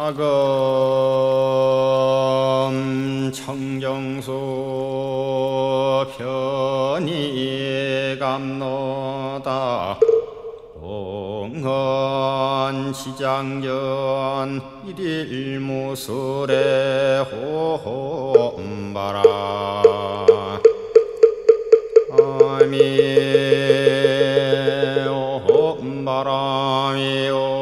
화검 청정수 편히 감노다 봉헌 시장전 일일무술의 호험바라 아미오 홈바라미오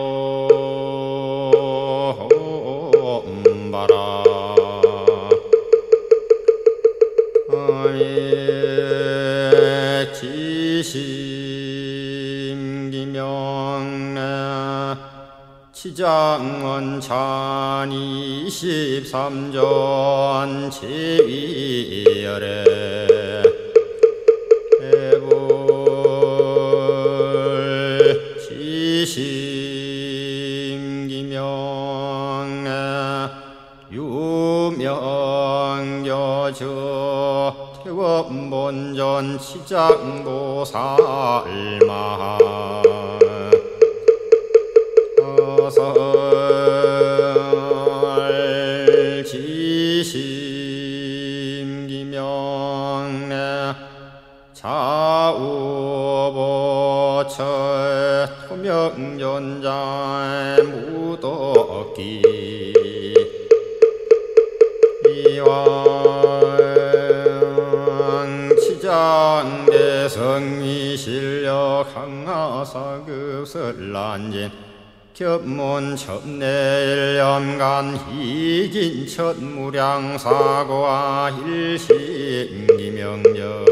지심기명래 치장원찬 23전 제위열에 애불 지심기명래 유명교주 원본전 치장보살마 어설 지심기명래 자우보철 토명전자의 무덕기 대성미실력 항하사급설란진 겹문첩내일념간 희진첫무량사고와 일심기명력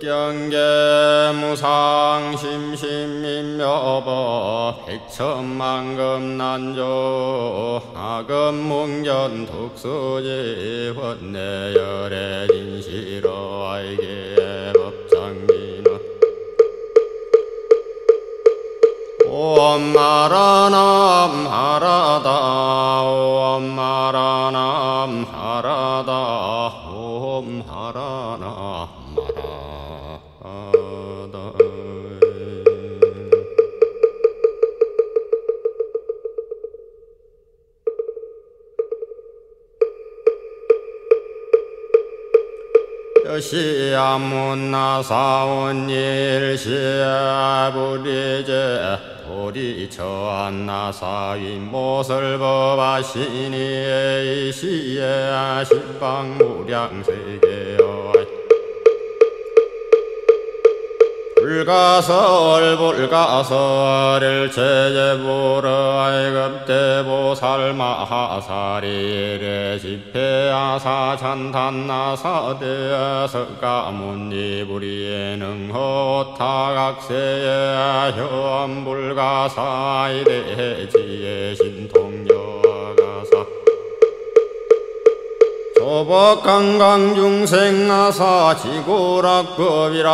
백경계 무상 심심민묘법 백천만금 난조 하금문견 독수지 원내열애 진시로 알게 법장민원 오엄마라남 하라다 오엄마라남 하라다 오엄하라나 시아문나사온 일시아부리제 도리처안나사윗모설법하시니에 시에 십방무량세계여 불가설을 제제불어이급대보살마하사리래 집회아사찬탄나사대석가문니부리에능호타각세에 현불가사이대지에 신통여가사 조법강강중생하사 지구락급이라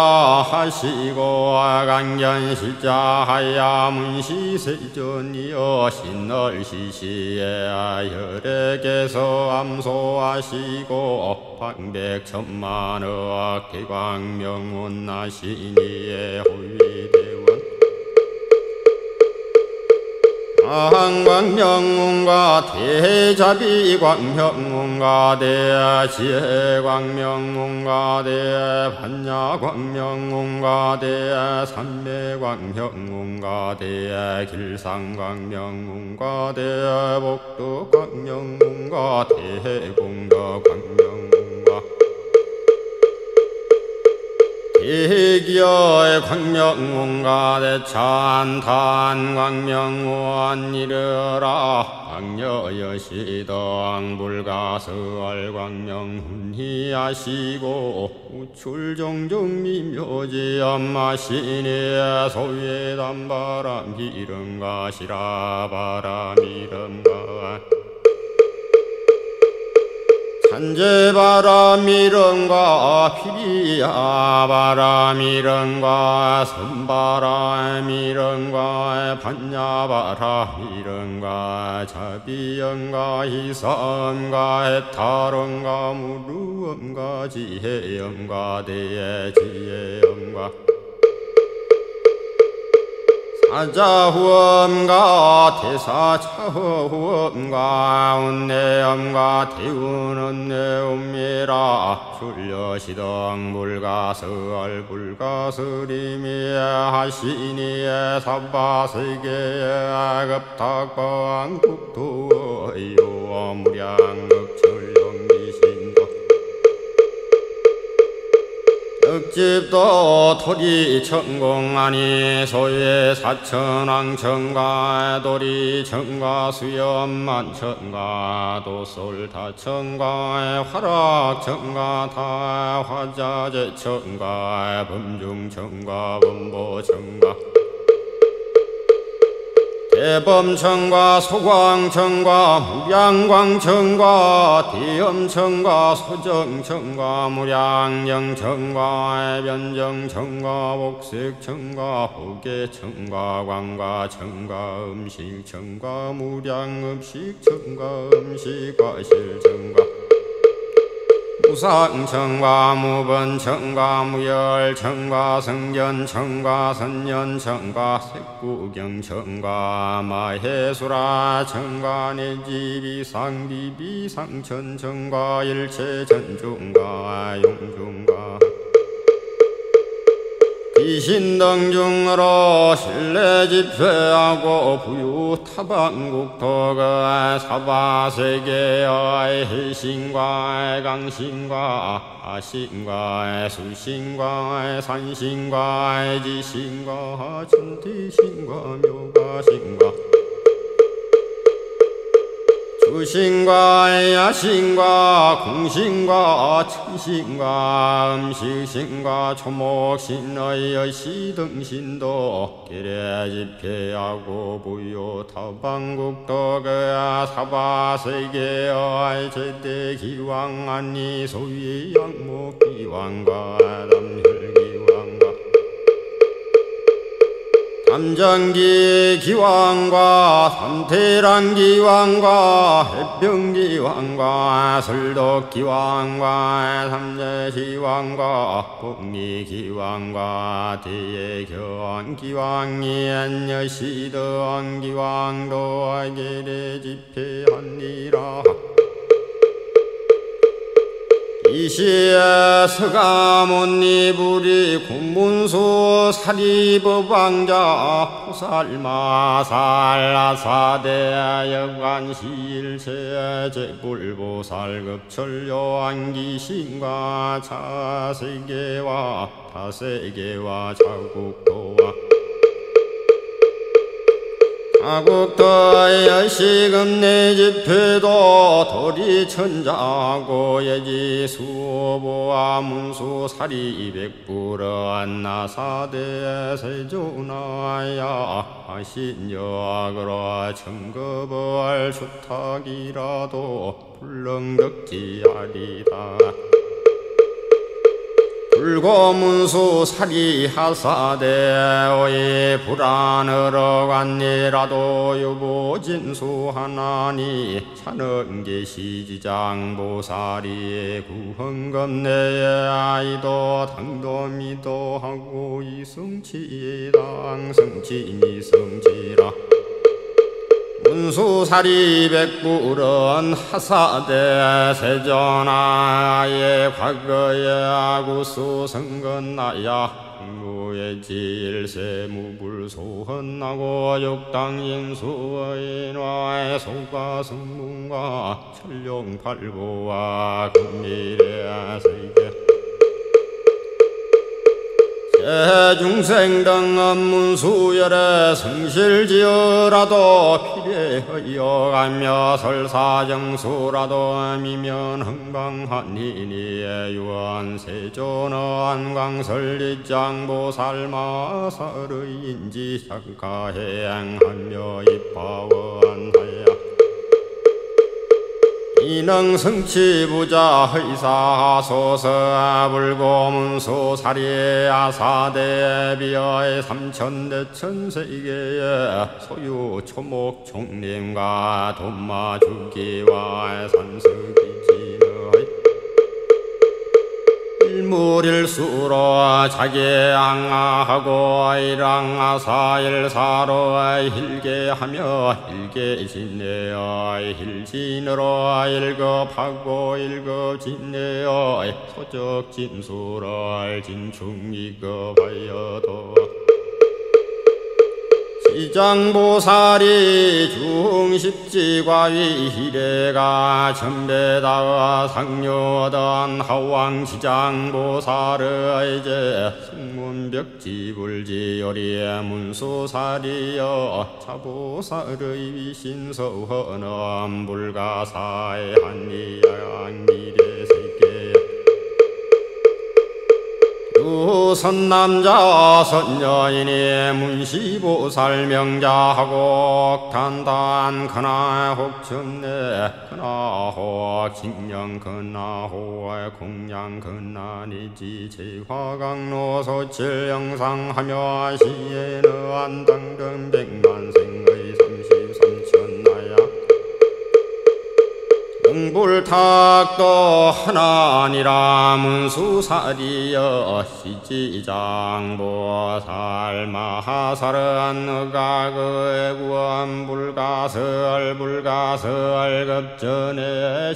하시고 아강견실자하야문시세전이여 신널시시에 아혈에게서 암소하시고 방백천만의 기광명운하시니에 호위대원 아항광명운과 대자비광명운과 대지혜광명운과 대반야광명운과 대삼매광명운과 대길상광명운과 대복도광명운과 대공덕광명운과 대기어의 광명운과 대찬탄광명운 이르라 광여여시도왕불가서얼광명훈희하시고 우출종종미묘지엄마시니에 소외담바람이름과 시라바람이름과 산제바람 피리야 바람이런가 선바람이런가 반야바람이런가 자비연가 희사음가 해탈음가 무루음가 지혜음가 대지혜음가 사자후엄과 대사차후엄과 운내엄과 대운운내엄이라 출려시덩 불가스얼 불가스리미에 하시니에 사바세계에 급탁방 국토의 무량극철영기신도 득집도 토리 천공하니 소의 사천왕천가 도리 천가 수염만천가 도솔다천가 화락천가 다화자재천가 범중천가 범보천가 대범천과 소광천과 무량광천과 대엄천과 소정천과 무량영천과 변정천과 복색천과 호계천과 광과천과 음식천과 무량음식천과 음식과실천과 무상천과 무번천과 무열천과 성견천과 선연천과 색구경천과 마해수라천과 내지비상비비상천천과 일체천중과 용중과 이신등 중으로 신뢰 집회하고 부유타방국토가 사바세계의 희신과 강신과 아신과 수신과 산신과 지신과 천티신과 묘가신과 주신과 야신과 공신과 천신과 음식신과 초목신의 여시등신도 길에 집회하고 부요타방국도 그야 사바세계의 제대기왕 안니 소위 양목기왕과 남혈기왕과 삼정기기왕과 삼태랑기왕과 해병기왕과 설덕기왕과 삼재시왕과 복리기왕과 대예견기왕이 안여시던기왕도 아게래 집회하니라. 이시에 서가모니불이 군문수 사리법왕자 보살마살라사대 역관시일세 제불보살급철요한기신과 차세계와 타세계와 자국도와 자국토의 여시금내 집회도 도리천자고 예지수보와 문수사리 백불은 나사대 세조나야 하신여그라 청급을 수탁이라도 불능득지하리다. 불고문수 사리하사대 오이 불안으로 간니라도 유보진수 하나니 찬은계시지장보살이 구헌금내의 아이도 당도미도 하고 이승치당 승치니 승치라. 문수사리 백불은 하사대 세전하의 과거의 구수성건나야 무의 질세 무불소헌하고 육당인수인화의 소가승문과 천룡팔보와 금일의 세계 대중생 등 문수열에 성실지어라도 필요하여가며 설사정수라도 미면 흥방한이니에 유한세조는 안광설리장보살마사의 인지작가해행하며 입파원하야 신앙성취 부자 의사소서 불고문소사리 아사대비어의 삼천대천세계의 소유 초목 총림과 돈마 주기와 산승기지의 일물일수로 자계앙하고 일앙아사일사로 일개하며 일개진내어 일진으로 일급하고 일급진내어 소적진수로 진충이급하여도 시장보살이 중십지과위 희래가 천배다와 상요단 하왕시장보살의 제 승문벽지불지요리의 문수사리여 차보살의 위신서허는 불가사의 한리양미래세계 선남자 선녀이니 문시보살 명자하고 단단 그나혹 전내 그나혹 직령 그나혹 공양 그나니지 제화강로 소칠영상하며 시에는 당등 백만생의 33천하야 응불탁도 하나니라 문수사리여 시지장보살 마하살은 의각의 구원 불가설 급전의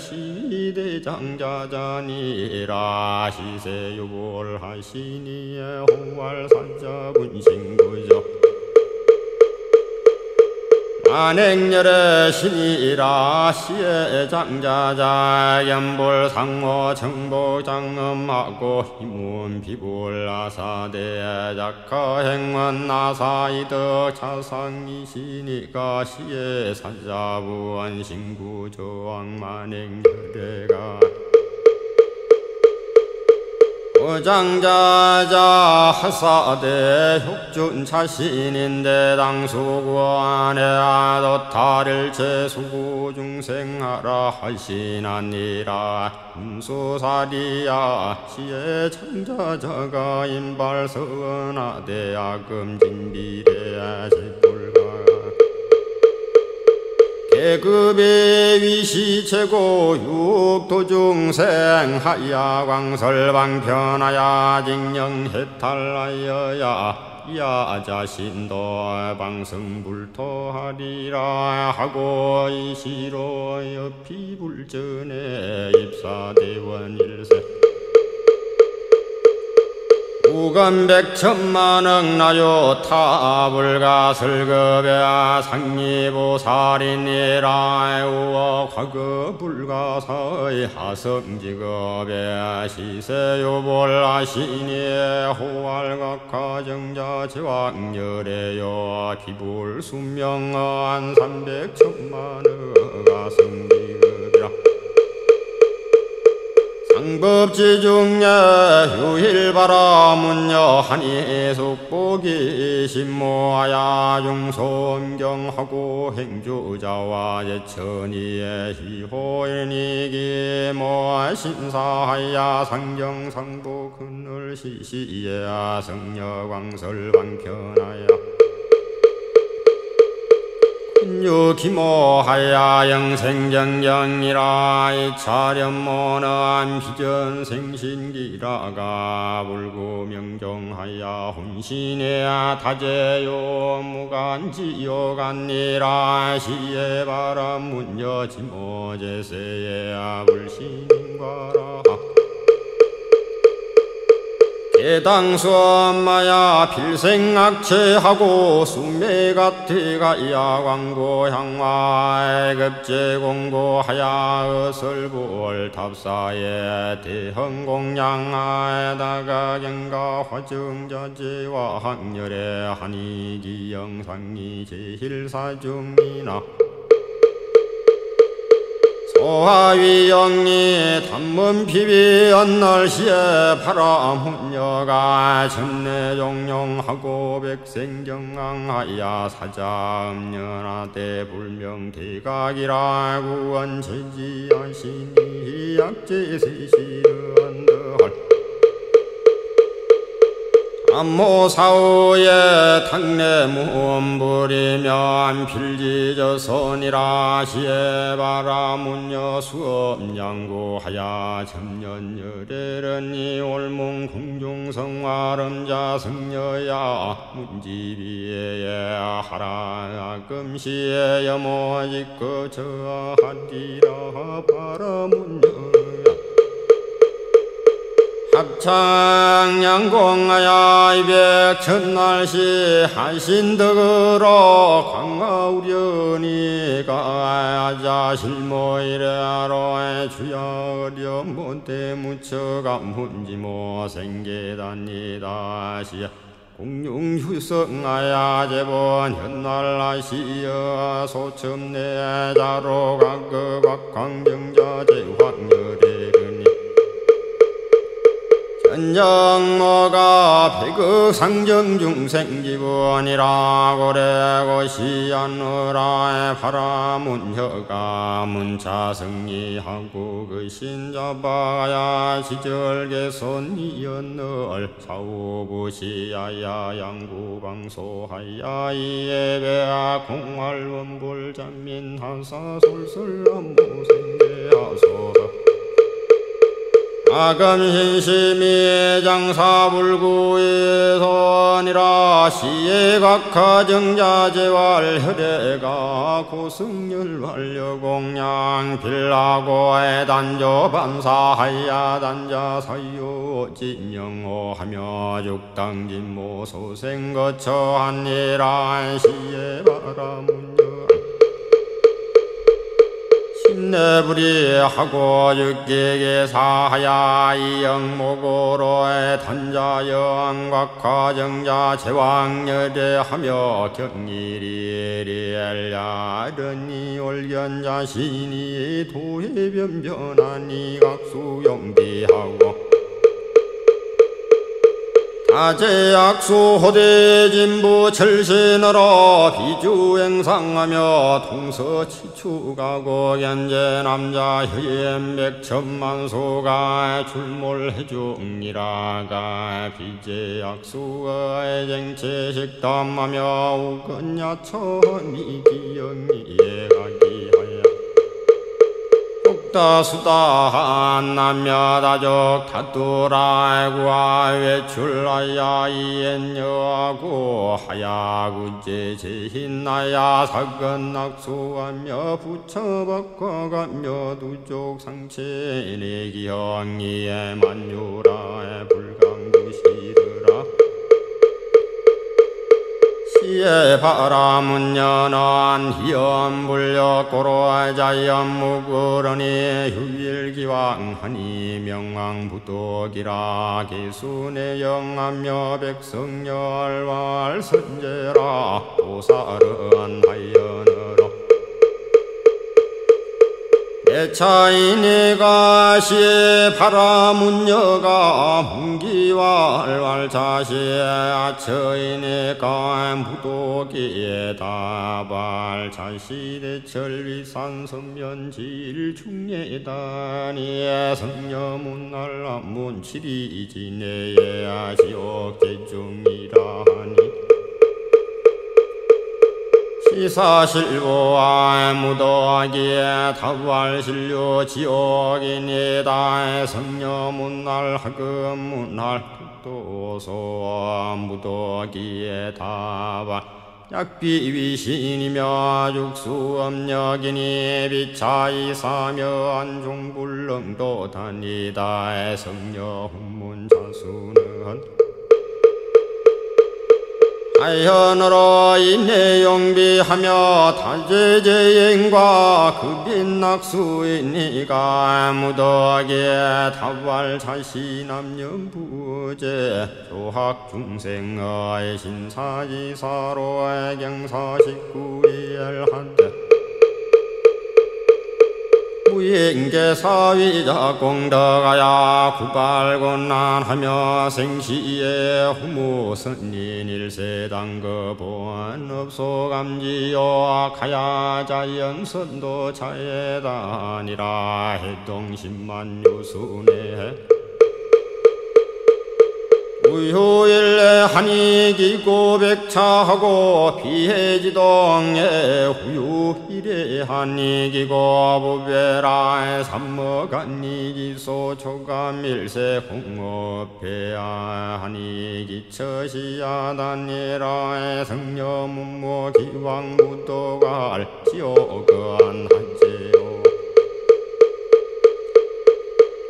시대장자자니라 시세유불하시니의 호활산자군신구조 만행열의 신이라 시의 장자자 연불상호 정복장엄하고 희문비불아사대 작하행원 나사이득 차상이시니까 시의 산자부원 신구조왕 만행열애가 무장자자 하사대 혁준차신인데 당수구안에 아도탈일체 수구중생하라 하시나니라 문수사리야 시의 창자자가 인발서은하대 아금진비대야 제불가 계급의 위시 최고 육도중생 하야 광설방편하야 직령해탈하여야 야 자신도 방승불토하리라 하고 이시로 여피불전에 입사대원일세 우건백천만억 나요 타불가슬급야 상리보살이니라 우어과급불가사의 하성지급야 시세요불아시니의 호활각하정자 제왕열에요 비불순명한 300천만억 아성지급야 상법지중에 휴일바라문여하니 속보기 신모하야 용소엄경하고 행주자와 제천이의 희호인이기 모신사하야 상경상도 그늘 시시에 성녀광설방편하야 유기모하야 영생경경이라 이차련모는 비전생신기라가 불구명정하야 혼신에야 다재요 무간지요간니라 시에바람 문여지모제세에야 불신인과라 대당수엄마야 필생악체하고 수매가태가야 광고향화에 급제공고하야 어설부월탑사에 대흥공양하에다가 경가화증자제와 학렬에 한이기영상이 제힐사중이나 오하위영리 단문피비한 날씨에 파라문녀가 천내종용하고 백생경강하야 사자음연하대 불명대각이라 구원체지하시니 약제세시는더할 암모사우에 당내 무음부리면 필지저선이라 시에바라문여 수업양구하야 점년여대련이 올몽공중성화름자 승려야 문지비에 하라 금시에 여모직거 저하디라 바라문여 합창양공하야 이백 첫날씨 한신덕으로 광하우려니가 아자실모이래로에 주여 어려 못해 무처가 문지모 생계단이다 시야 공룡휴성하야 제본 현날라시여 소첨내자로 각각 광경자 제황여래그니 전정모가 백극상정중생기본이라고 래고 시안으라에 파라문혀가 문차승리하고 그 신자바야 시절개선이었널 사오부시야야 양구방소하야 이예배야 공활원불장민하사 솔솔암무생대하소서 아금신심이 장사불구의 선이라 시에각하정자재활 혈애가 고승열활려공양 빌라고에 단조반사하야 단자사유 진영호하며 죽당진모소생거처하니라 시에바라문여 내부리하고 육기계사하야 이영목으로의 단자여왕곽화정자 제왕여대하며 경일이리엘야르니 올견자 신이 도해변변하니 각수용비하고 아제약수 호대진부 철신으로 비주행상하며 동서치추가고 견제남자 혜연백천만소가 출몰해중이라가 비제약수의 쟁체식담하며 우건야천이기영이예가기하여 다수다한 남녀다족 다투라구하 외출하야 이엔여하고 하야구제 제흰나야 사건낙수하며 부처박과가며 두쪽 상체내 기형이에 만유라에 불강구시더라 시에 바라문여는 희연불력 고로자연무구러니 휴일기왕하니 명왕부독이라 기수내영하며 백성열활선제라 도사른하연으로 애차이니가 시에 바라문여가 문기와 알왈차시에 아처이니가 무도기에 다발차시 대철위산성면지일충예다니에 성녀문알람문치리지내에 아시옥제중이라하니 시사실보아 무더기에 다발실료 지옥이니다 성녀문날 학금문날 도소아 무더기에 다발 약비위신이며 육수엄력이니 비차이사며 안종불렁도 다니다 성녀문자수는 하연으로 인해 용비하며 다재재행과 급인낙수이니가 무더기에 다발차시 남녀부제 조학중생의 신사지사로의 경사식구이엘한데 우인계사위자 공덕하야 구발곤난하며 생시에 후무선인일세당거보안업소감지요악하야 자연선도 차에다니라 해동심만유수네 우효일래 한이기고 백차하고 비해지동에 후유일에 한이기고 부배라에 삼모간이기소 초감일세 공업해야 한이기처시야 단이라에 성녀문모 기왕무도갈 지옥은한지요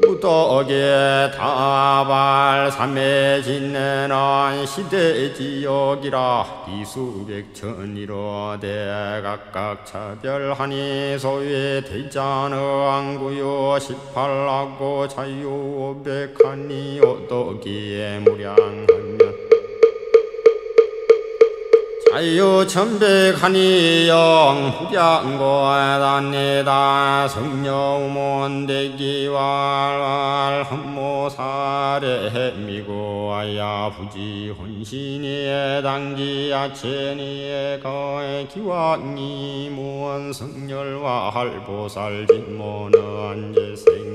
무덕에 다발 삼매 진내란 시대지옥이라 비수백천이로 대각각 차별하니 소위 대자너안구요 18악고 자유오백하니 오덕기에 무량하면 아유 천백하니 영후량고단이다 성녀우몬대기왈왈 한모사례미고아야 부지혼신이에 당지아체니에 거에 기왕이무언 성렬와 할보살 진모너안제생에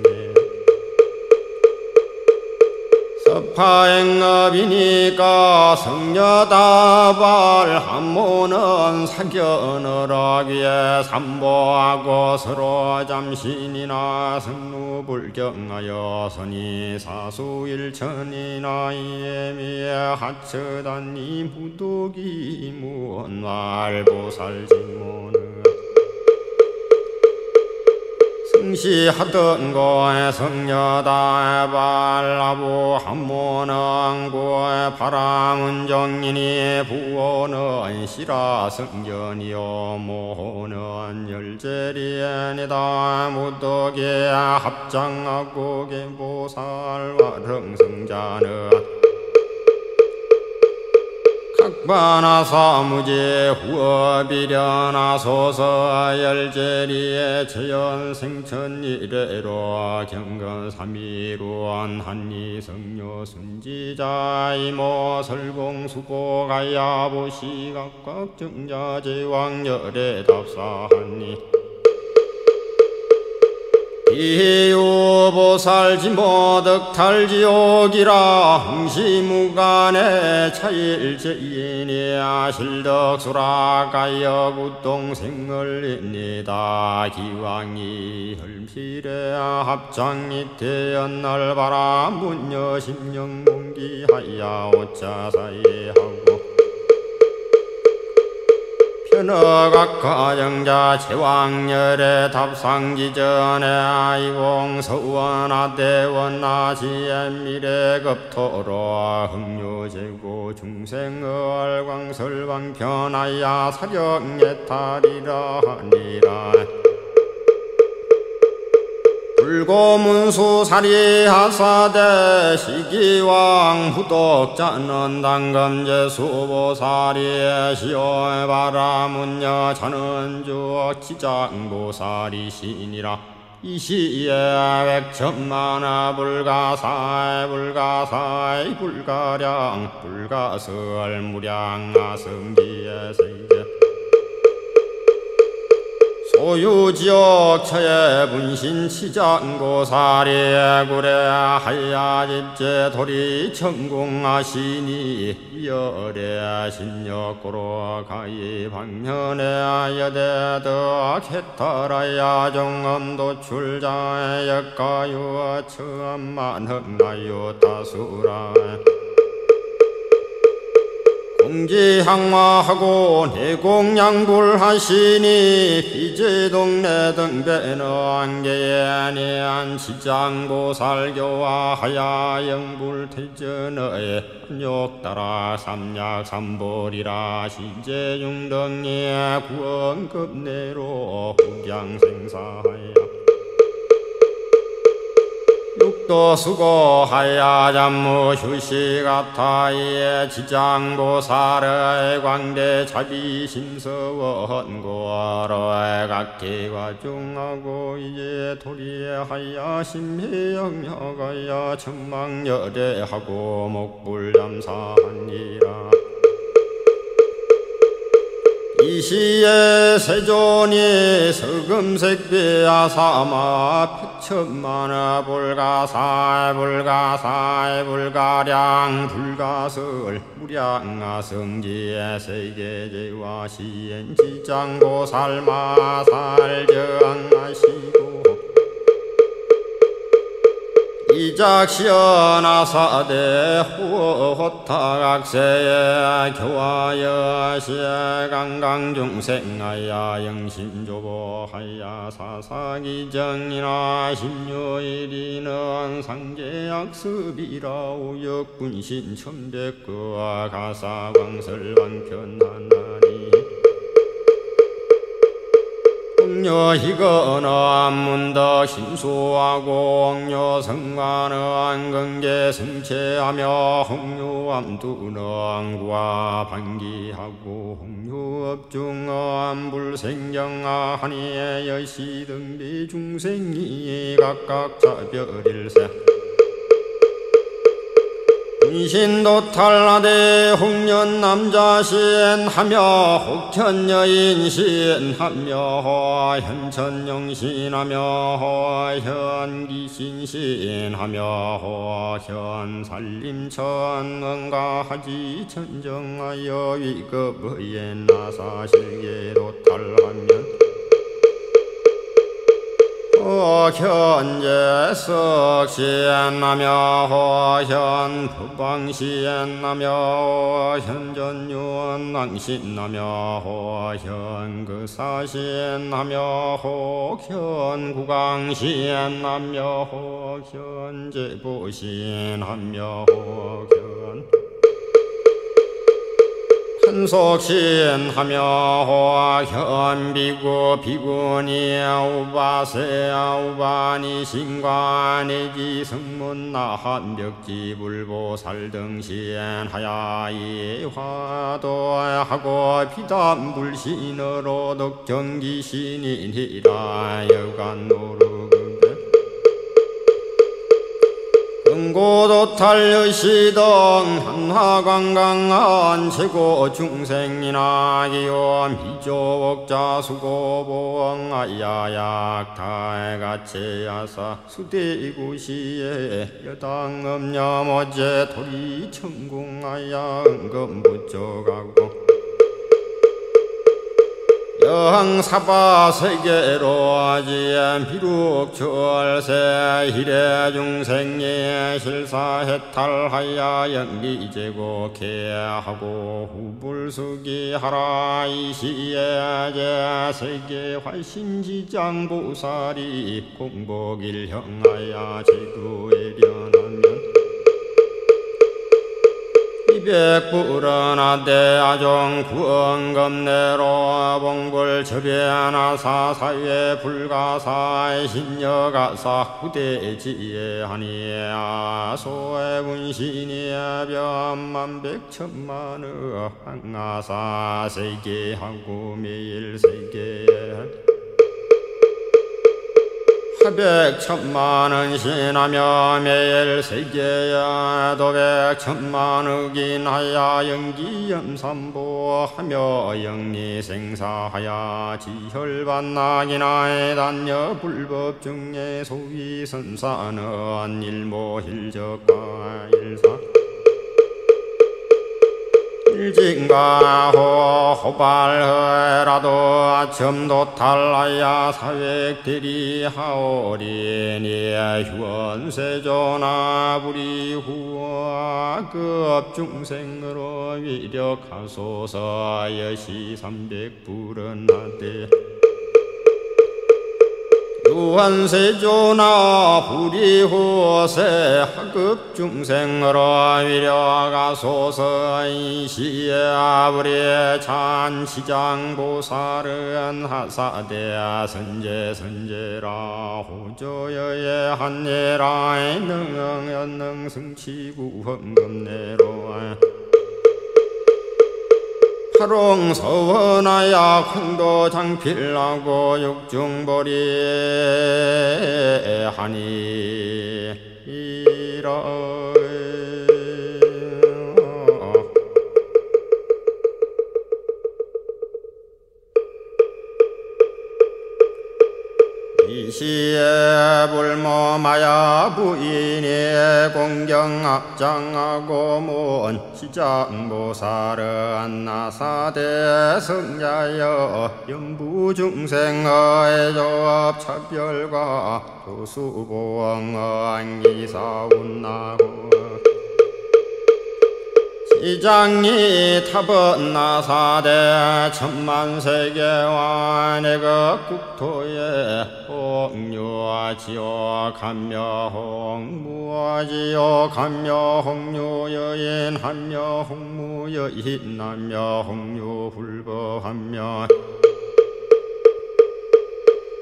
서파행업이니까 성녀다발 한모는 사견어라기에 삼보하고 서로 잠신이나 성루불경하여 선이 사수일천이나 예미에 하처단이 부득이 무언말보살진모는 승시하던 고에 성녀다에 발라부 한모는 고에 바람은정이니 부호는 시라성견이요 모호는 열제리에니다 무덕에 합장하고 개보살와 릉성자는 각바나사무제 후어비려나소서 열제리에 처연생천이래로 경건삼위로한 한이성료순지자 이모설공수고가야보시각각정자제왕열애답사하니 비유보살지모 덕탈지옥이라 흥시무간에 차일제이니야 실덕수라가여 구동생을입니다 기왕이 혈필에야 합장이 태연날 바람 분여 심령공기하야 오차사이하고 너각 가정자 제왕열의 답상기전에 아이공 서원아 대원아 지혜미래 급토로 흥유제고 중생을 광설방편하야 사령예탈이라 하니라 불고문수사리하사대 시기왕 후덕자는 당금제수보사리에 시오바라문여 자는주지장보사리시니라 이시에 백천만아 불가사에 불가사에 불가량 불가설 무량아승기에 생제 소유지옥처에 분신치장고사리에 구레하야집제 도리천궁하시니 이열에 신역고로 가이방면에 여대덕해탈하야 정엄도출자에 역가유와 처암만흑나유다수라 공지항마하고 내공양불하시니 비제동네 등배는 안개에니한 지장보살교와 하야영불태전의 욕따라 삼약삼보리라 시제중등의 구원급내로 후양생사하야 육도 수고하야 잠무 휴식아타이에 지장보살의 광대 자비심서원고하로에 각기와 중하고 이제 도리하야 심해영역하야 천망여대하고 목불잠사하니라. 이시에 세존이 서금색비아사마 백천만의 불가사의 불가사의 불가량 불가설 무량아성지의 세계제와 시엔지장고살마살정하시고 이작시어나사대 호호타각세에 교하여시에 강강중생하야 영심조보하야 사사기정이나 심요일이는 상제악습이라 오역군신 천백거와 가사광설방편하나니 옥녀희거는 안문덕 심수하고 옥녀성관은 안근계 승체하며 홍유암두는 안구와 반기하고 홍유업중은 안불생경하니에 여시등비 중생이 각각 차별일세. 인신도 탈라대 홍련남자 시엔하며 혹천여인 시엔하며 현천영 신하며 현기신 시엔하며 현살림천언가하지 천정하여 위급의 나사실계도 탈하면 현재석 시엔나며 현부방 시엔나며 현전유언왕 시엔나며 현그사 시엔나며 현구강 시엔나며 현제보 시엔하며 한속신하며 현비구 비구니야 우바세야 우바니 신관이지 성문나한벽지불보살 등시엔하야 이화도하고 비단불신으로 덕정기신이니라 여간노르근대 응고도탈여시동 한화광강한 최고 중생이나 기원 미조옥자 수고보응아야약타의가체야사 수대구시에 여당음녀모제 도리천궁아야 은금부처가고 여항사바세계로지엔 비룩철세 희래중생예 실사해탈하야 연기제고케하고 후불수기하라 이시에제 세계활신지장보살이 공복일형하야 제구에련하면 백불은하 대아종 구원금내로 봉불처배나사 사회 불가사의 신여가사 후대지혜하니야 소의 분신이야 변만 백천만의 항아사 세계하고 매일세계 백천만은 신하며 매일 세계야 도백천만흑인하야 영기염삼보하며 영리생사하야 지혈반낙이나에 단여불법중에 소위선사는 일모힐적과일사 일진가호 호발허라도 아첨도탈라야 사획대리하오리니에 휴원세조나 불이후와 급중생으로 위력하소서 여시 삼백불은 하되 우한세조나 불이호세 하급중생으로 위려가소서. 이시에 아브리의 찬시장보살은 하사대야 선제선제라 호조여의 한예라에 능응연능승치구헌금내로 하롱서원하야 혼도장필하고 육중보리 하니 이라. 이시에 불모마야 부인이 공경 앞장하고 문 시장보살은 나사대 성자여 연부중생의 조합차별과 도수보응의 기사운나고 시장이 탑은 나사대 천만세계와 내가 국토에 홍유와 지옥하며 홍무와 지옥하며 홍유여인 하며 홍무여인 나며 홍유불법하며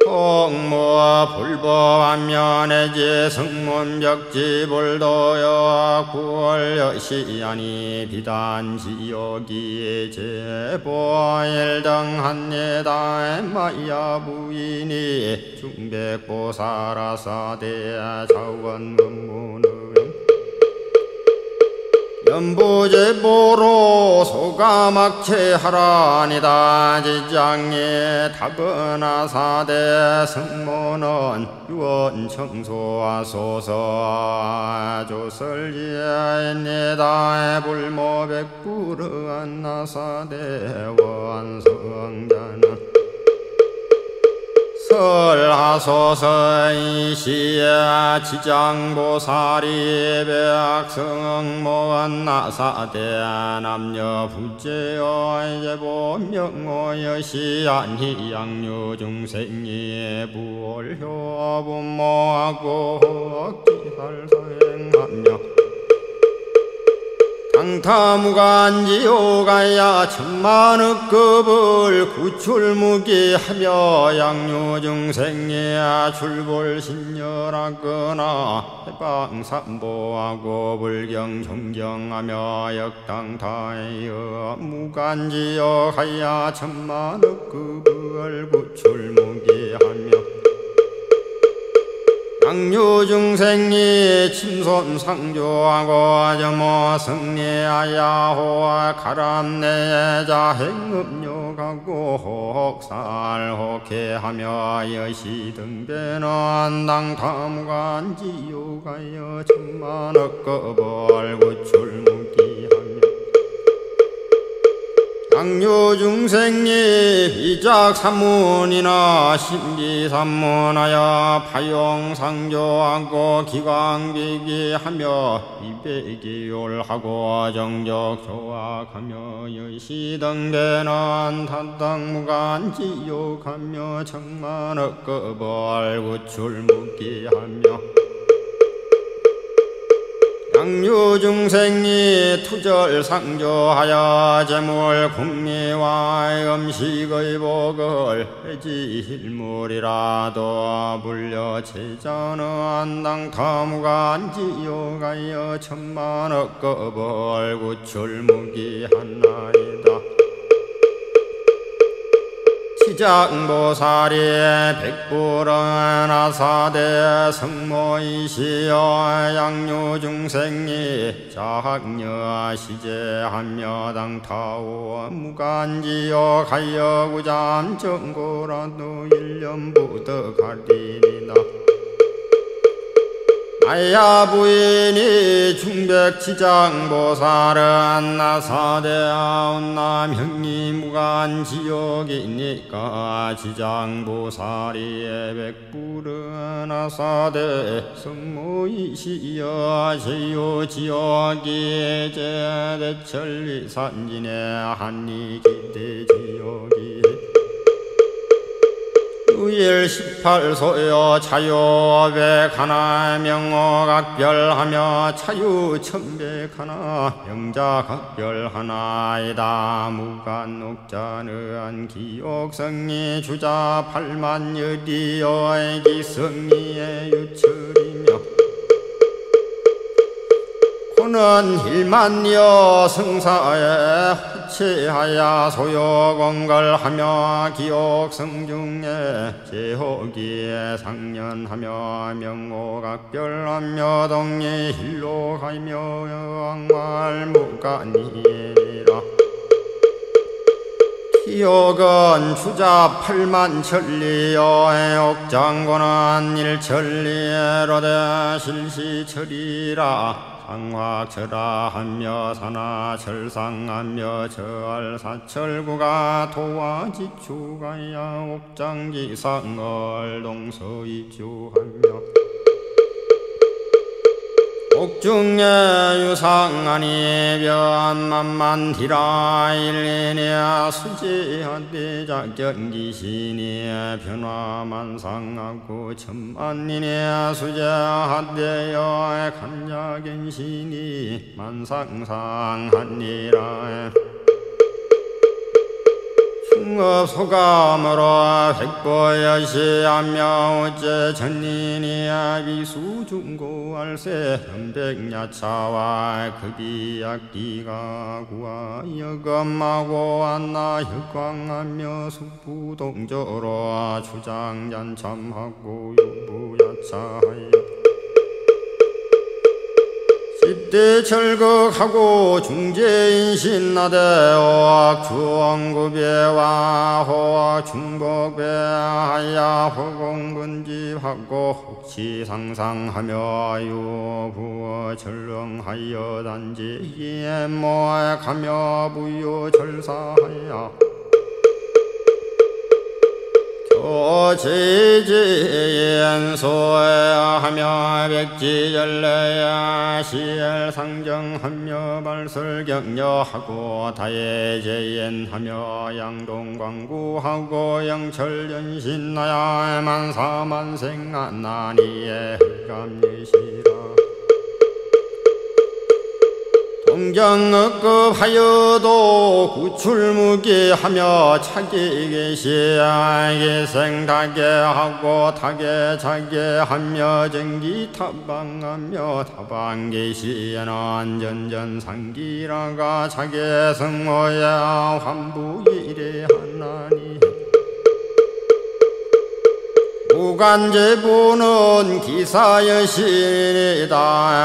홍무와 불법하며 내지 승문벽지 불도여 구월여시아니 비단지역이 제보일등 한예다의 마야부인이 중백보사라사대야 자원근무는 연부제보로 소가막체하라니다. 지장에 타거나사대 승모는 유언청소하소서. 조설지에니다의 불모백불은 나사대 원성자는 설하소서. 이시에 지장보살이 백성은 모은 나사대 남녀 부제의 제보 명호여시 아니 양유중생이 부월효 분모하고 허기살사행하며 강타무간지오가야 천만흑급을 구출무기하며 양유중생이야 출볼신열하거나 해방삼보하고 불경존경하며 역당타여 무간지오가야 천만흑급을 구출무기하며 양유중생이 침손상조하고 저모승리하야 호와 가람내에 자행음욕하고 혹살혹해하며 여시등배는 당탐관지요가여 천만억겁을 구출무기하며 양유중생이 비작산문이나 신비산문하여 파용상조하고 기광비기하며 이백이율하고 정적조악하며 여시등대는 탄당무간지욕하며 천만억겁을 구출무기하며 양유중생이 투절상조하여 재물 국미와 음식의 복을 해지일물이라도 불려 제자는 당타무간지요가여 천만억겁을 구출무기하나이다. 시장보살이 백불은 아사대 성모이시여 양유중생이 자학녀시제하며 당타오 무간지요 가여 구잠정고라도 일념부터 가리리다. 아야 부인이 중백지장보살은 나사대아온남 형이 무간지옥이니까 지장보살이의 백불은 나사대 성모이시여 제요지옥이 제대철리산진의 한이기대지옥이 의일 18소여 자유 백하나 명어 각별하며 자유 천백하나 명자 각별하나이다. 무간 옥자는 기옥성이 주자 8만여디여의 기성이의 유출이며 고는 1만여 승사에 호치하야 소요공걸하며 기옥성중에 제호기에 상년하며 명호각별하며 동예 힐로하며 왕말 무간이라. 기옥은 주자 8만천리여의 옥장고는 1천리에로되 실시철이라. 상확철하하며 사나철상하며 저알사철구가 도와지추가야 옥장기상을 동서이주하며 옥중에 유상하니 변만만디라 일리니아 수제하대작전기시니에 변화만상하고 천만이니아 수제하대여 간자견시니 만상상하니라. 흉업소감으로 백보여시하며 어째 전인이야 비수중고할세 현백야차와 급이약기가 구하여 검하고 안나 혁광하며 숙부동조로 주장잔참하고 유부야차하여 십대 철극하고 중재인신나대 호악주원구배와 호악중복배하야 호공근집하고 혹시상상하며 유부어철렁하여 단지에 모액하며 부유철사하야 오지지연소하며 백지연례야 시엘상정하며 발설격려하고 다예제연하며 양동광구하고 영철연신나야 만사만생안나니에 흑암예시라. 동경업급하여도 구출무기하며 차기계시하게 생다계하고 타계자계하며 전기타방하며 타방계시에는 전전상기라가 자계승호야 환부이래하나니 무간제부는 기사여시리다.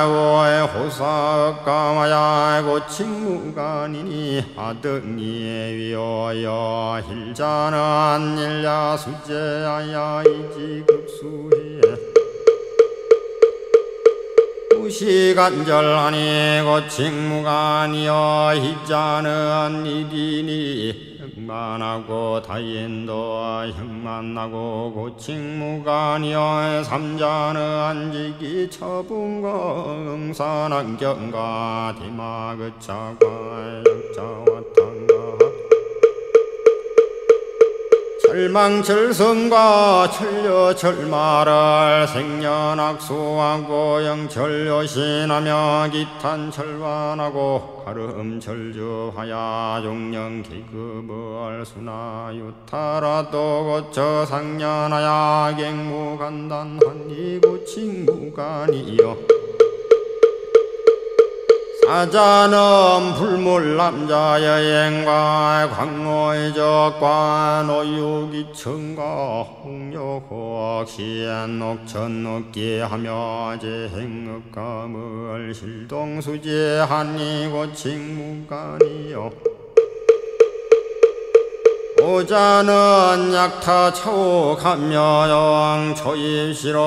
오의 호사업감하야 고칭무간이니 아등이에 위하여 힐자는 일야 수제하야 이지급수해 무시간절하니 고칭무간이여 희자는 이디니 흑만하고 다인도 흑만하고 고칭무간이여 삼자는 지기처분과 응산안경과 디마그차과 역자와탕과 철망철성과 철려철마를 생년악수하고 영철여신하며 기탄철반하고 가름철주하야 종령기급을 수나유타라도 고쳐 상년하야 갱무간단하니 고칭무간이여 사자는 불물남자여행과 광노의적과 노유기청과 홍역호악시엔 녹천억기하며 재행업감을 실동수지하니 고칭무간이여. 오자는 약타 차옥하며 영초입시로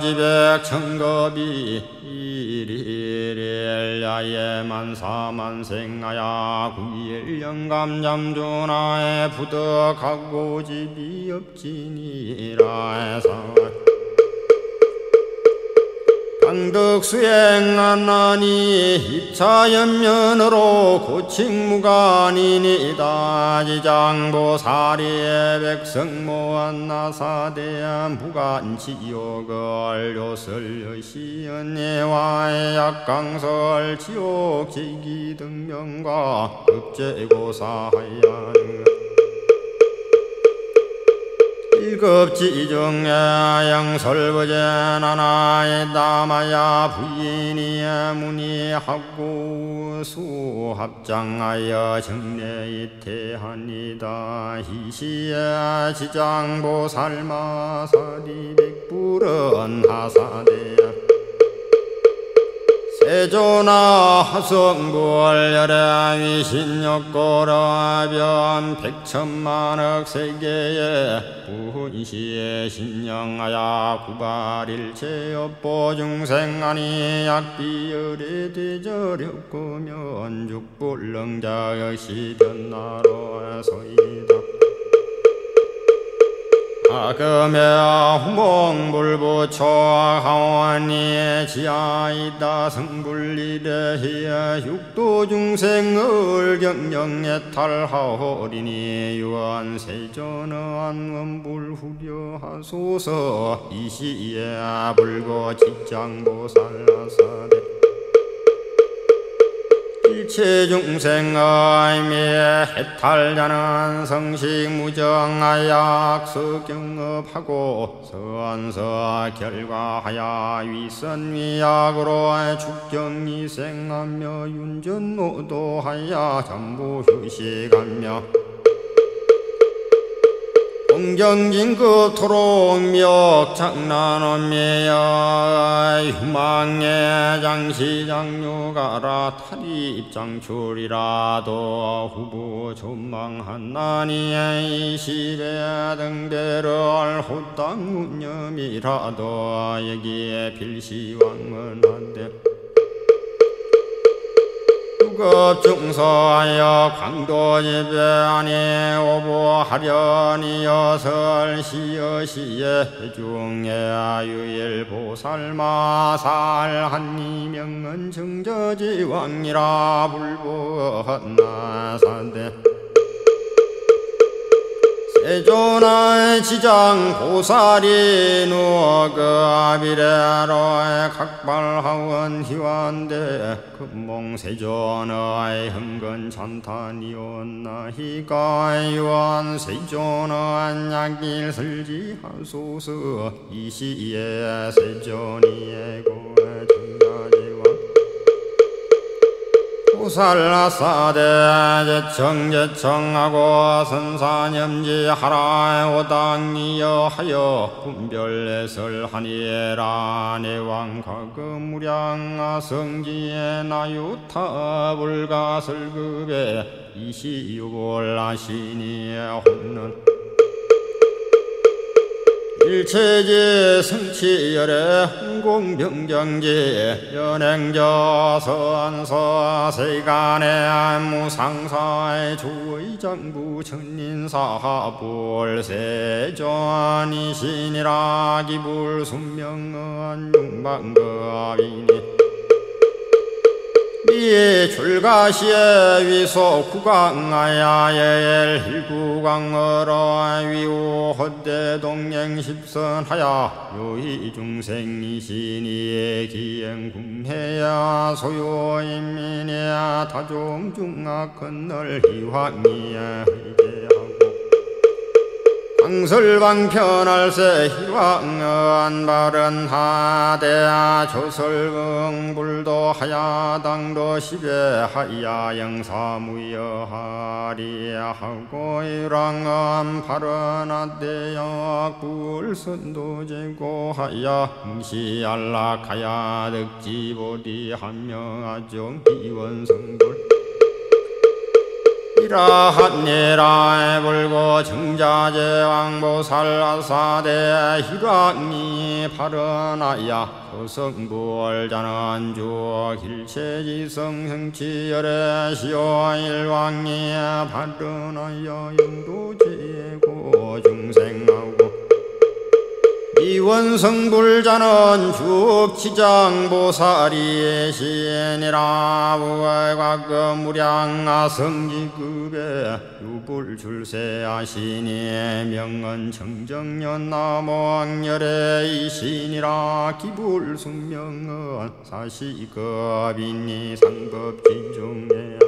지백천급이 이리렐야에 만사만생하야 구일영감 잠주나에 부득하고 집이 없지니라 해서 공덕 수행하나니 입차연면으로 고칭무관이니이다. 지장보사리의 백성 모한나사대한 무간지옥을 요설여 시연예와의 약강설 지옥지기 등명과 급제고사하야. 일급지중에 양설거제 나나에 담아야 부인이야 문의하고 수합장하여 정례이태하니다. 희시야 지장보살마사리 백불은 하사대야 세조나 하성구월 열애 위신욕고라변 백천만억 세계에 부인시에 신령하야 구발일체업보 중생하니 약비열에 되저렵고면 죽불능자 역시 변나로 서이다. 아금야 홍봉불부초 하원이의 지하이다. 성불리대희의 육도중생을 경영에 탈하오리니 유한세전한 원불후려하소서. 이시에 불고 직장보살라사대 일체 중생의 미에 해탈자는 성식무정하야 악수경업하고 선서 결과하야 위선위약으로 축경이생하며 윤전노도하야 전부 휴식하며 공경진급토록 멱장난엄매야 휴망의 장시장유가라 탈입장출이라도 후보 존망한나니에 이시배 등대를 호땅문념이라도 여기에 필시왕은 한데 급중서하여 광도집에 안에 오보하려니 여설시여시에 중에 유일보살마살 한이명은 증저지왕이라 불보헌나사대 세조나의 지장보살이 누워 그 아비레로의 각발하원 희완대 금몽세조나의 흥근찬탄이온나 희가의 유한세조나의 약일설지하소서. 이시에 세조니의 고의 정자지와 보살라사대 제청하고 선사념지하라 오당이여 하여 분별해설하니라. 내왕과거무량아성지에 나유타 불가설급에 이시유볼라시니에 혼는 일체지 성취열의 홍공병정지 연행자 선사 세간의 무상사의 주의장부 천인사불 세존이신이라 기불순명한 용방거이니 이 출가시에 위소구강하야 예일구강으로 위우헛대동행십선하야 요이중생이시니에 기행군해야 소요인민이야 다종중악헌을 희황이야 강설방편할세 희왕은 바른하대야 조설응불도하야 당도시배하야 영사무여하리하고 유랑은 바른하대야 구울선도제고하야 응시안락하야 득지보디한명하종 기원성불 이라한예라에 불고 정자제왕보살라사대 희락니 파르나야 소성부월자는 주일체지성행치열의 시오일왕니 파르나야 영도제고 중생하고 이원성불자는 죽지장보살이의 시인이라. 우외곽금 무량아성지급에 유불출세하시니 명언청정년 나모학렬의 이신이라. 기불숙명은 사시급이니 상급진중에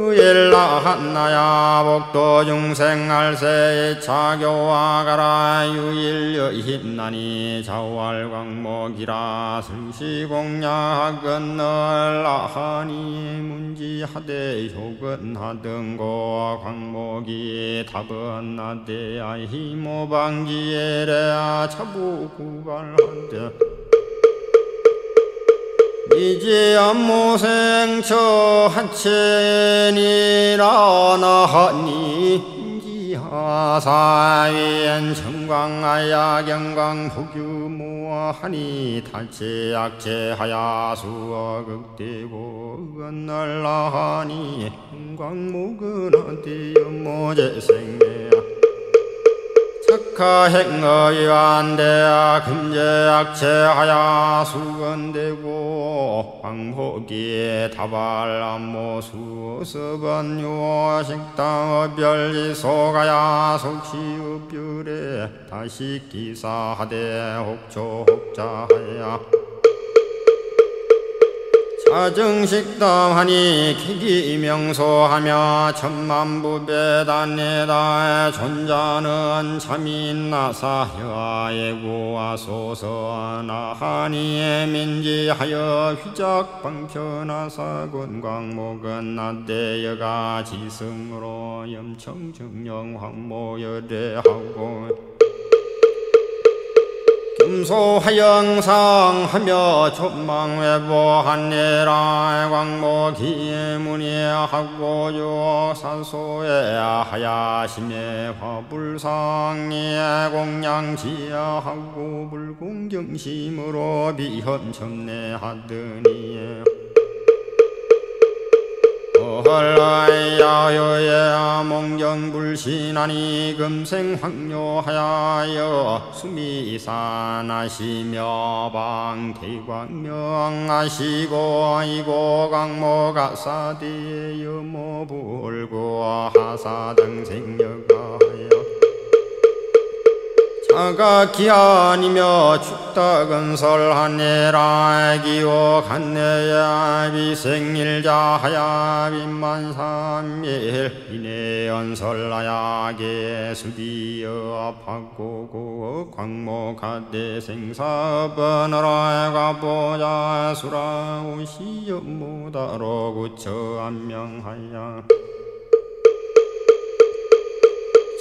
유일라 한나야 복도 중생할세의 차교와가라. 유일여 힘나니 자활광목이라. 슬시공야학은 널라하니 문지하되 효근하등고 광목이 답은 나대야 희모방지에래야 차부구발한데 이지암모생처 하체니라나하니 인지하사위엔 청광하야 경광복유모하니 탈체약체하야 수어극대고 건날라하니 흥광목은한테 연모재생매야 착하행의완대야 금제약체하야 수건되고 광복기에 다발암모수 습은유어 식당의 별지소가야 속시읍별에 다시 기사하되 혹초혹자하야 아정식담하니 기기명소하며 천만부배단에다 존자는 참인나사여 예고하소서나하니에 민지하여 휘작방편하사군광목은 나대여가 지승으로 염청증령황모여대하고 금소하영상하며 촉망외보하니라. 광목이에 문의하고 유사소에 하야심에 화불상에 공양지하고 불공경심으로 비현천내하더니 헐라야여야 몽정불신하니 금생황료하여 수미산하시며 방태광명하시고 이고광모가사대의 여모불고 하사등생여가하여 아가기아니며 축다근설하네라. 기억한네야 비생일자하야 빈만삼일 이내연설하야 계수비여 아파고고 광목하대 생사번호라. 가보자 수라오시여 모다로 구처 안명하야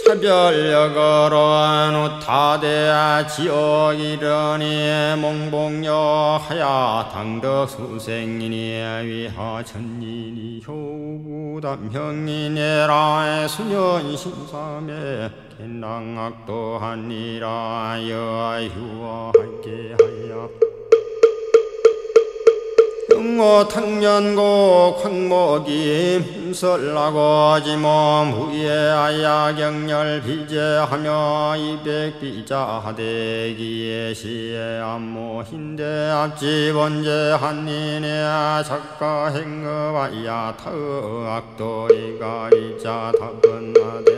차별력으로 우타대야 지옥이러니 몽복여하야 당덕수생이니 위하천이니 효구담형이니라. 수년심삼에 겐랑악도하니라. 여유와함께하여 응어탕년고 광목이 설라고 지몸 후예하야 경렬비제하며 이백비자하대기에 시에 안모흰대 앞지번제한니네 작가행업하야 타악도이가 이자 답은하대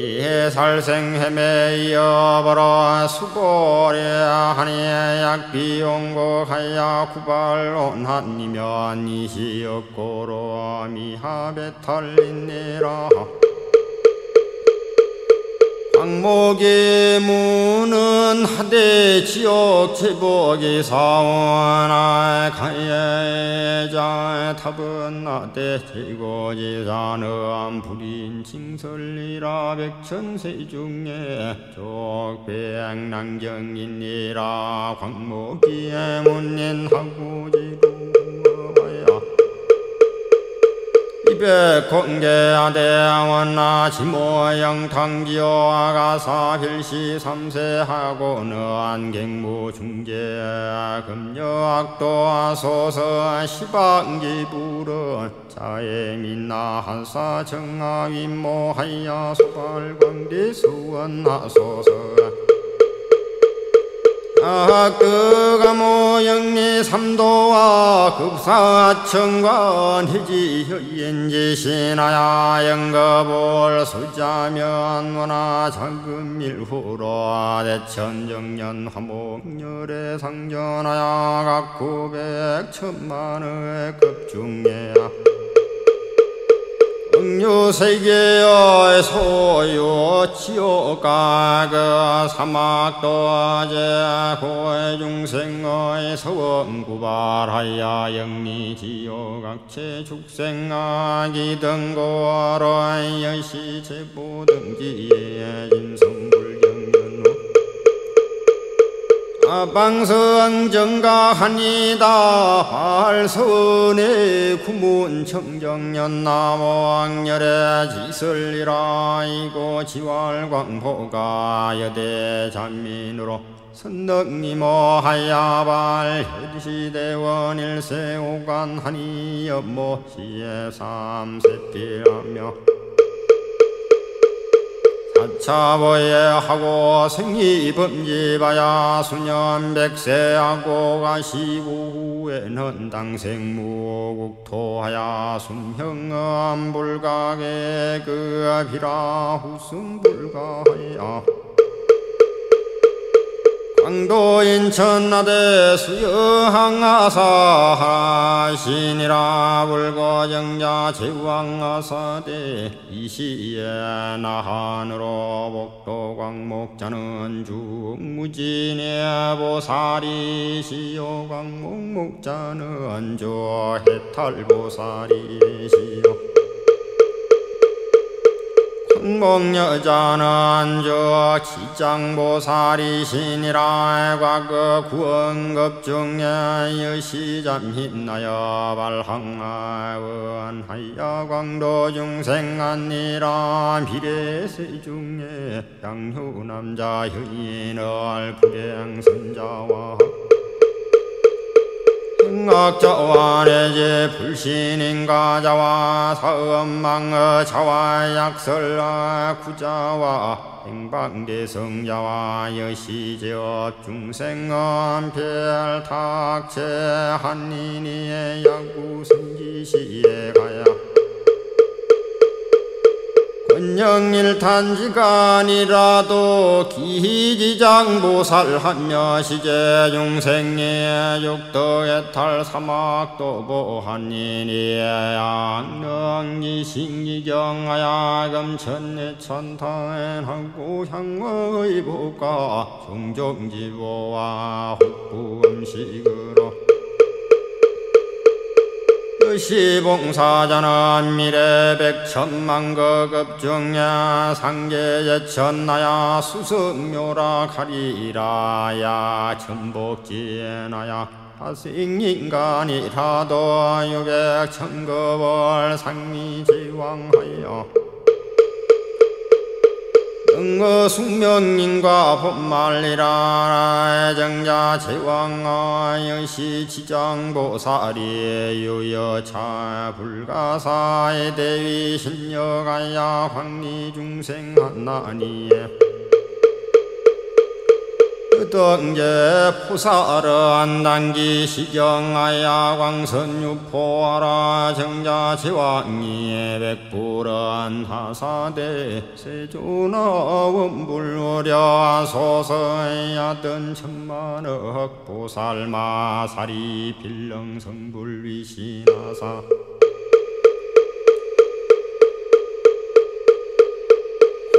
이해 살생헤매 이어버려 수고래하니 약비용고하야 구발온한이면 이시역고로 미하배탈린니라. 광목의 문은 하대 지옥 제복이 사원아. 가해자 탑은 나대 제고지산의 불인 칭설리라. 백천세 중에 족백난경이니라. 광목의 문인 하고지도 입에 공개하되 원나 지모영 탕기어 아가사 필시 삼세하고 너안경무 중재 금여악도 하소서 시방기불은 자에 민나 한사 정하위모하야 소발광대 수원하소서 아뜨가 모영리 삼도와 급사청관 희지현지 신하야 영겁을 수자면 원하 장금일후로 대천정년 화목열에 상전하야 각 900,000,000의 급중예야 응유세계의 소유 지옥과 그 사막도제 고해 중생의 서원구발하야 영리지옥 악체 죽생아기 등고로의 열시체포 등지의 인성불경연호 방성정가하니다 발선에 구문청정년 나무왕열의 지설이라 이고 지활광포가 여대 잔민으로 선덕이모하야발 혈시대원일세오관하니 여모시에 삼세필하며 사차보예하고 생이범지바야 수년 백세하고 가시고후에는 당생무국토하야 순형은 불가게 그 비라 후승 불가하야 강도 인천나대 수여항하사 하신이라 불고 정자 제왕하사대 이시에 나한으로 복도광목자는 중무진의 보살이시요 광목목자는 주 해탈보살이시요 흥복여자는 저 지장보살이시니라 과거 구원급 중에 여시잠힌나여 발항하원하여 광도 중생안니라 비례세 중에 양효남자 혀인을 불행선자와 흥악자와 내제 불신인가자와 사음망의 자와 약설라 구자와 행방대성자와 여시제업 중생은 별탁체 한니니의 약구성지시에 가야 권영일탄지간이라도 기지장보살하며 시제 중생의 육덕의 탈사막도 보한이니의 악령기신기경하야 금천내천탄하고 향의 복과 종종지보와 혹부음식으로 시봉사자는 미래 100,000,000거급 중야 상계예천나야 수승묘라카리라야 천복지에나야 파생인간이라도 600,000급을 상미지왕하여 응어 숙명인과 법말리라 정자 제왕하여 시지장보살이 유여차 불가사의 대위 신여가야 황리중생하나니에 끄덕제 포사를 당기 시경하야 광선유포하라 정자지왕이의 백불은 하사대 세조나 원불우려 소서야든 천만억 보살마사리 빌렁성불위시나사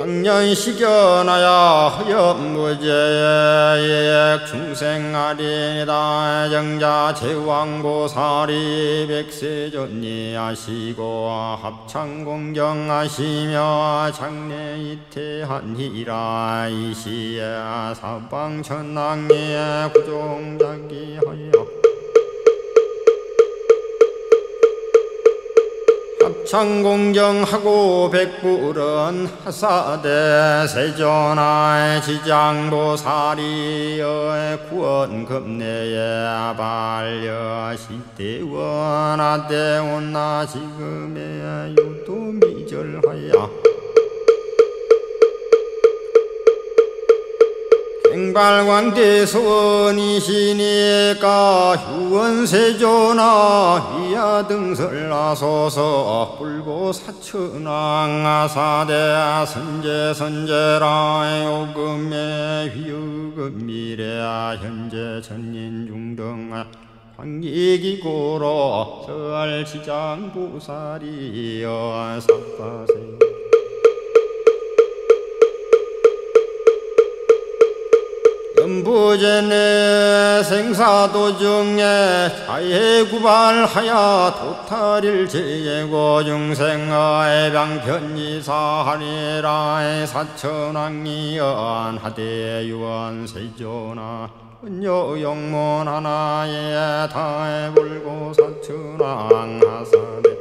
학년시견하야 허염무제의 중생아리다 정자 제왕보살이 백세존리하시고 합창공경하시며 장례이태하니라 이시에 사방천왕의 구종자기하여 창공경하고 백불은 하사대 세존하의 지장보살이의 구원급내에 발려시대원하대온나 지금의 유도미절하야 행발광대수원이시니까 휴원세조나 희야등설나소서 불보사천왕아사대 선제선제라의 오금에 휘유금미래야 현재천인중등아 광기기고로 설지장보살이여 사바세 전부제네 생사도중에 자해구발하야 도탈일체예고 중생의 방편이사하리라의 사천왕이언 하대유언세조나 은요영문하나에 다해불고 사천왕하사대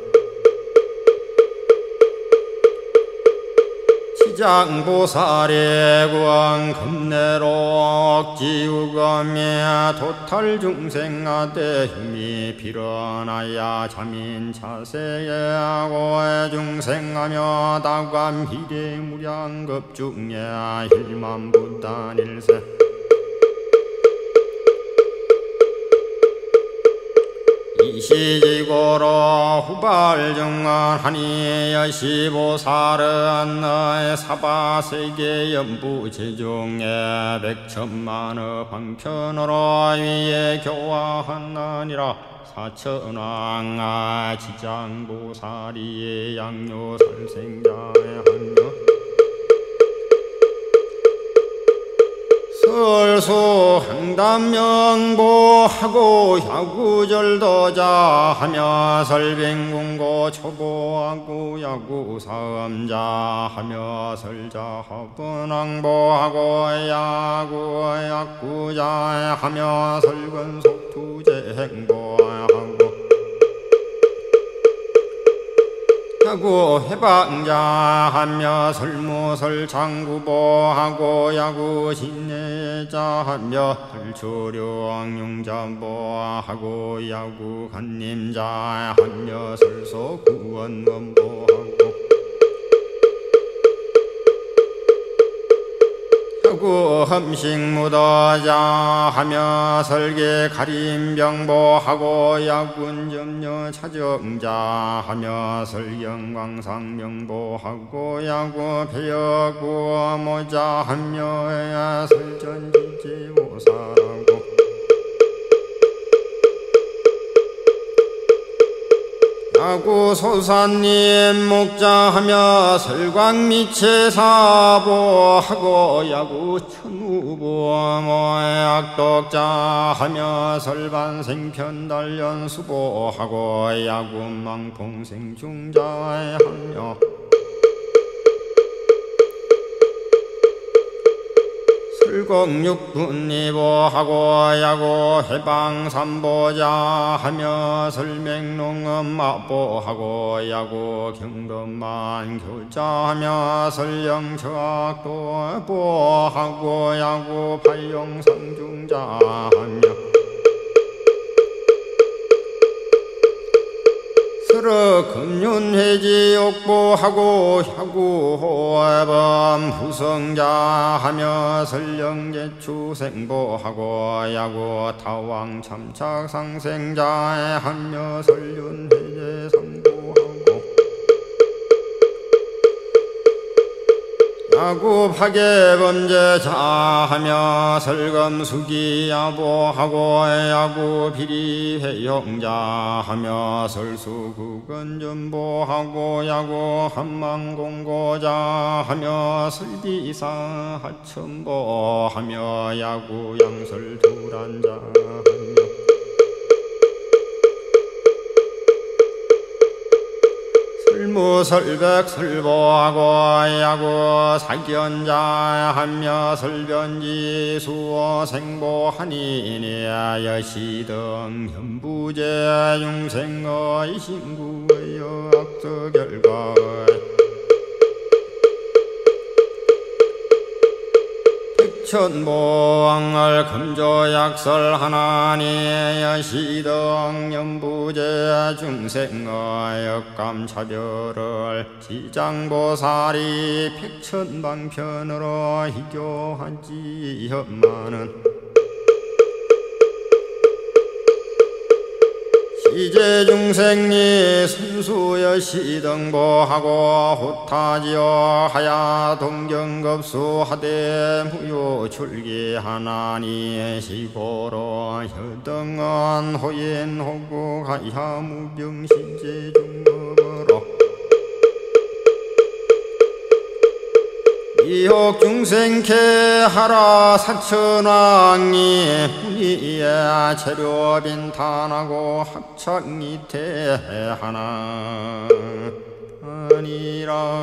지장보살의 구원급내로 지우검에 도탈중생아대 흉이 빌어나야 자민자세에 고해 중생하며 다감희대 무량급중야 힐만부단일세 이시지고로 후발중언하니 여시보살은 너의 사바세계 연부지중에 백천만의 방편으로 위에 교화하나니라 사천왕아 지장보살이의 양요살생자의 한여 설수 행담명보하고 야구절도자하며 설빙궁고 초보하고 야구사음자하며 설자허분왕보하고 야구자하며 설근속투제행보하고 야구 해방자하며 설무설장구보하고 야구 신내자하며 설초령용자보하고 야구 간님자하며 설소구원원보하고 야구 험식무더자하며 설계 가림병보하고 야군점녀 차정자하며 설경광상명보하고 야구 배여구 모자하며 설전지지보살하고 야구 소사님 목자하며 설광미체사보하고 야구 천우보모의 악독자하며 설반생편단련수보하고 야구 망통생중자의 하며 설공육분이보하고 야구 해방삼보자하며 설맹농음마보하고 야구 경금만교자하며 설령처악도보하고 야구 발용상중자하며 금륜회지옥보하고 야구호해범 후성자하며 설령제추생보하고 야구타왕참착상생자에 하며 설륜회제상보하고 야구 파괴범죄자하며 설검수기야보하고 야구 비리회용자하며 설수구건전보하고 야구 한망공고자하며 설비사하천보하며 야구 양설두란자하며 무설백 설보하고 야구 사견자하며 설변지 수어 생보하니니 여시등 현부제 용생의 신구의 악수 결과의 천보왕을 금조약설 하나니 여시등 연부제 중생의 역감차별을 지장보살이 백천방편으로 희교하지 험하는 이제 중생이 순수여시등보하고 호타지어 하야 동경급수하되 무요출기하나니 시고로 혈등은 호인호국하야 무병신제중급으로 이혹 중생케 하라 사천왕이 훈이에 재료빈탄하고 합창이 대하나 아니라